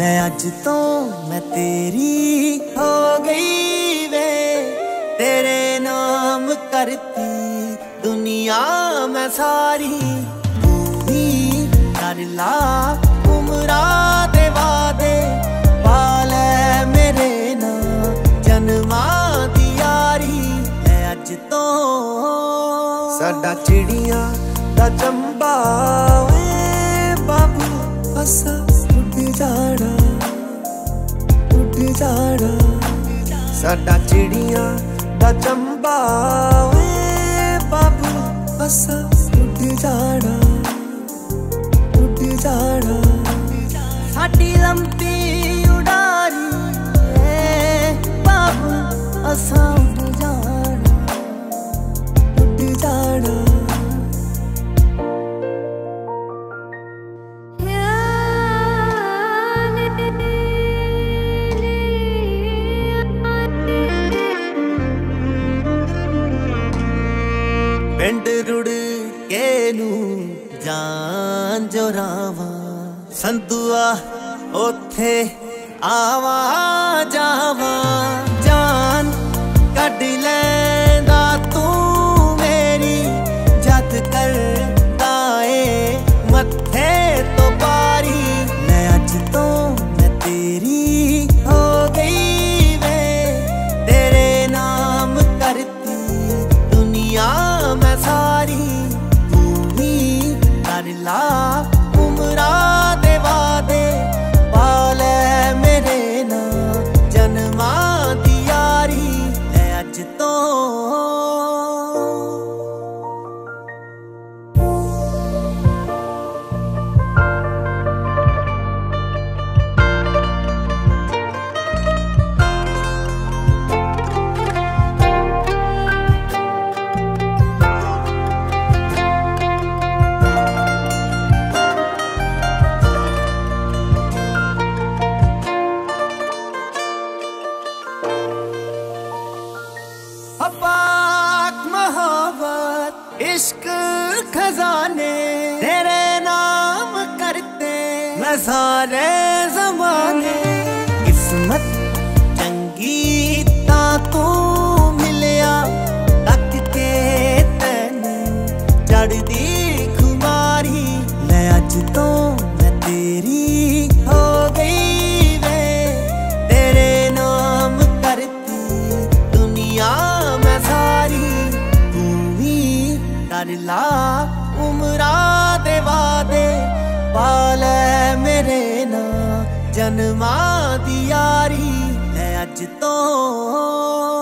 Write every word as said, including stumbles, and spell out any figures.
ले अज तो मैं तेरी हो गई वे, तेरे नाम करती दुनिया मैं सारी। तू ही कर ला उम्रा दे वादे, पाले मेरे ना जन्मा दी यारी। ले अज तो साडा चिड़िया दा चंबा बाबू असा जाड़ा उठ जाड़ा। साडा चिड़िया दा चंबा बाबू असा उठ जाड़ा उठ जाड़ा। साडी लंबी उड़ारी है बाबू असा उठ जाड़ा उठ जाड़ा। पिंड रुड़ के नू जान जोरावा, संदुआ ओथे आवा जावा। जान कड लैंदा तू मेरी, जद करदा ए मत्थे तो बारी। मैं अज तो मैं तेरी हो गई वे, तेरे नाम करती दुनिया मैं सारी। तू ही कर ला उम्रा दे वादे, पाले मेरे ना जन्मा दी यारी। ले अज तो पाक मोहब्बत इश्क खजाने, तेरे नाम करते मैं सारे जमाने। किस्मत चंगी ता तू मिलिया, तक के तैन चढ़दी खुमारी। मैं अज तो मैं तेरी हो गई वे, तेरे नाम करती दुनिया ला उम्रा दे वादे, पाले मेरे ना जन्मा दी यारी। है अज तो